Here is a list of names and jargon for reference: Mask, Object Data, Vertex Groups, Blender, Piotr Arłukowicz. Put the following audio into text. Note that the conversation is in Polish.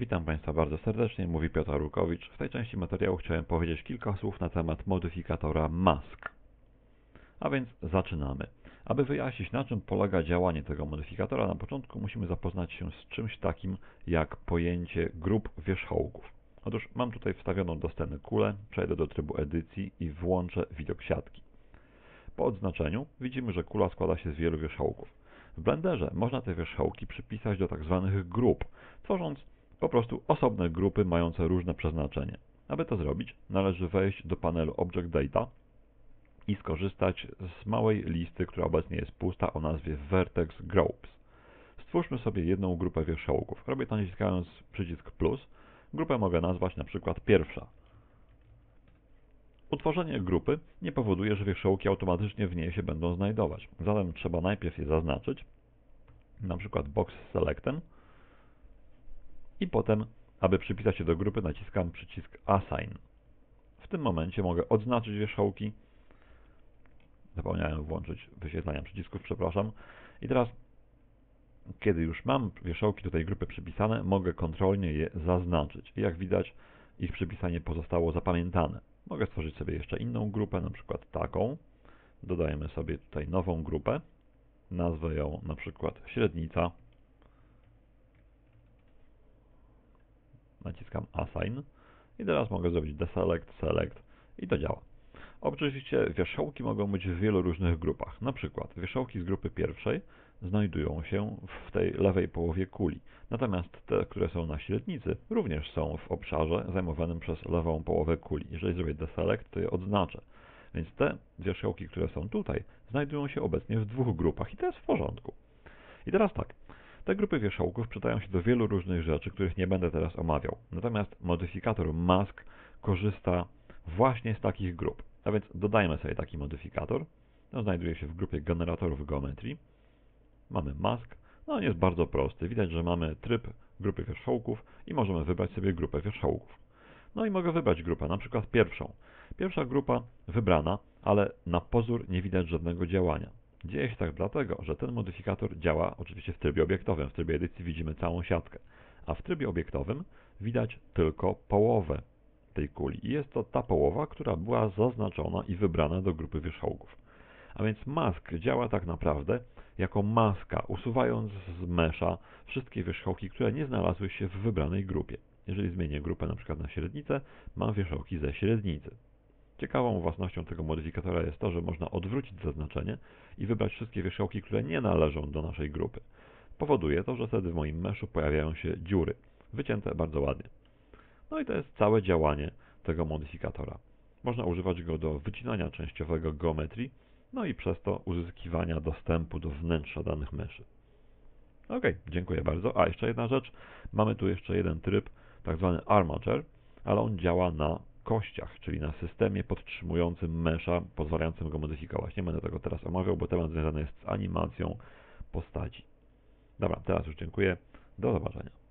Witam Państwa bardzo serdecznie, mówi Piotr Arłukowicz. W tej części materiału chciałem powiedzieć kilka słów na temat modyfikatora Mask. A więc zaczynamy. Aby wyjaśnić, na czym polega działanie tego modyfikatora, na początku musimy zapoznać się z czymś takim jak pojęcie grup wierzchołków. Otóż mam tutaj wstawioną do sceny kulę, przejdę do trybu edycji i włączę widok siatki. Po odznaczeniu widzimy, że kula składa się z wielu wierzchołków. W Blenderze można te wierzchołki przypisać do tak zwanych grup, tworząc po prostu osobne grupy mające różne przeznaczenie. Aby to zrobić, należy wejść do panelu Object Data i skorzystać z małej listy, która obecnie jest pusta, o nazwie Vertex Groups. Stwórzmy sobie jedną grupę wierzchołków. Robię to naciskając przycisk plus. Grupę mogę nazwać na przykład pierwsza. Utworzenie grupy nie powoduje, że wierzchołki automatycznie w niej się będą znajdować. Zatem trzeba najpierw je zaznaczyć, na przykład box z selectem, i potem, aby przypisać je do grupy, naciskam przycisk assign. W tym momencie mogę odznaczyć wierzchołki. Zapomniałem włączyć wyświetlania przycisków, przepraszam. I teraz, kiedy już mam wierzchołki do tej grupy przypisane, mogę kontrolnie je zaznaczyć. I jak widać, ich przypisanie pozostało zapamiętane. Mogę stworzyć sobie jeszcze inną grupę, na przykład taką. Dodajemy sobie tutaj nową grupę. Nazwę ją na przykład średnica. Naciskam assign i teraz mogę zrobić deselect, select i to działa. Oczywiście wierzchołki mogą być w wielu różnych grupach. Na przykład wierzchołki z grupy pierwszej znajdują się w tej lewej połowie kuli. Natomiast te, które są na średnicy, również są w obszarze zajmowanym przez lewą połowę kuli. Jeżeli zrobię deselect, to je odznaczę. Więc te wierzchołki, które są tutaj, znajdują się obecnie w dwóch grupach i to jest w porządku. I teraz tak. Te grupy wierzchołków przydają się do wielu różnych rzeczy, których nie będę teraz omawiał. Natomiast modyfikator Mask korzysta właśnie z takich grup. A więc dodajmy sobie taki modyfikator. On znajduje się w grupie generatorów geometrii. Mamy Mask. No on jest bardzo prosty. Widać, że mamy tryb grupy wierzchołków i możemy wybrać sobie grupę wierzchołków. No i mogę wybrać grupę, na przykład pierwszą. Pierwsza grupa wybrana, ale na pozór nie widać żadnego działania. Dzieje się tak dlatego, że ten modyfikator działa oczywiście w trybie obiektowym. W trybie edycji widzimy całą siatkę, a w trybie obiektowym widać tylko połowę tej kuli. I jest to ta połowa, która była zaznaczona i wybrana do grupy wierzchołków. A więc Mask działa tak naprawdę jako maska, usuwając z mesza wszystkie wierzchołki, które nie znalazły się w wybranej grupie. Jeżeli zmienię grupę na przykład na średnicę, mam wierzchołki ze średnicy. Ciekawą własnością tego modyfikatora jest to, że można odwrócić zaznaczenie i wybrać wszystkie wierzchołki, które nie należą do naszej grupy. Powoduje to, że wtedy w moim meszu pojawiają się dziury, wycięte bardzo ładnie. No i to jest całe działanie tego modyfikatora. Można używać go do wycinania częściowego geometrii, no i przez to uzyskiwania dostępu do wnętrza danych meszy. Ok, dziękuję bardzo. A jeszcze jedna rzecz. Mamy tu jeszcze jeden tryb, tak zwany armature, ale on działa na kościach, czyli na systemie podtrzymującym mesza, pozwalającym go modyfikować. Nie będę tego teraz omawiał, bo temat związany jest z animacją postaci. Dobra, teraz już dziękuję. Do zobaczenia.